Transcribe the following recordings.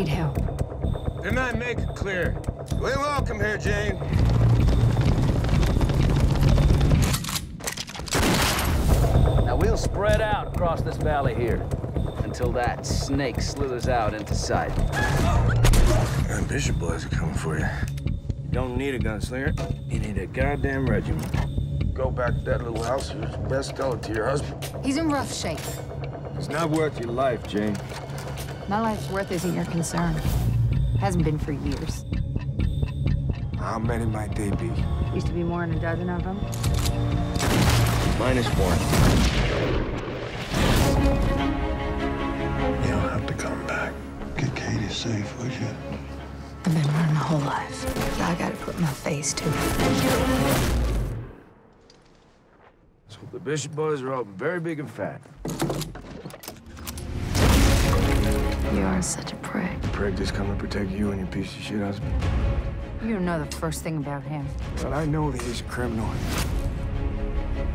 need help. Didn't I make it clear? You ain't welcome here, Jane. Now we'll spread out across this valley here until that snake slithers out into sight. And Bishop Boys are coming for you. You don't need a gunslinger. You need a goddamn regiment. Go back to that little house of yours. Best tell it to your husband. He's in rough shape. It's not worth your life, Jane. My life's worth isn't your concern. Hasn't been for years. How many might they be? Used to be more than a dozen of them. -1. You don't have to come back. Get Katie safe, would you? I've been running my whole life. I gotta put my face to it. So the Bishop Boys are all very big and fat. You are such a prig. Prig just coming to protect you and your piece of shit husband. You don't know the first thing about him. Well, I know that he's a criminal.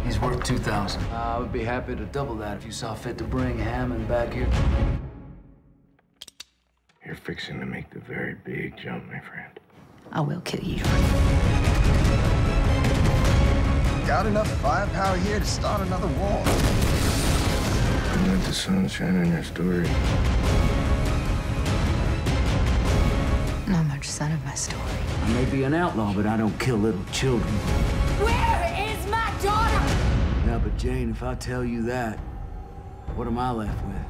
He's worth 2,000. I would be happy to double that if you saw fit to bring Hammond back here. You're fixing to make the very big jump, my friend. I will kill you. Got enough firepower here to start another war. And let the sun shine on your story. Not much son of my story. I may be an outlaw, but I don't kill little children. Where is my daughter? Now, but Jane, if I tell you that, what am I left with?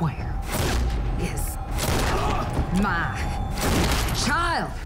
Where is my child?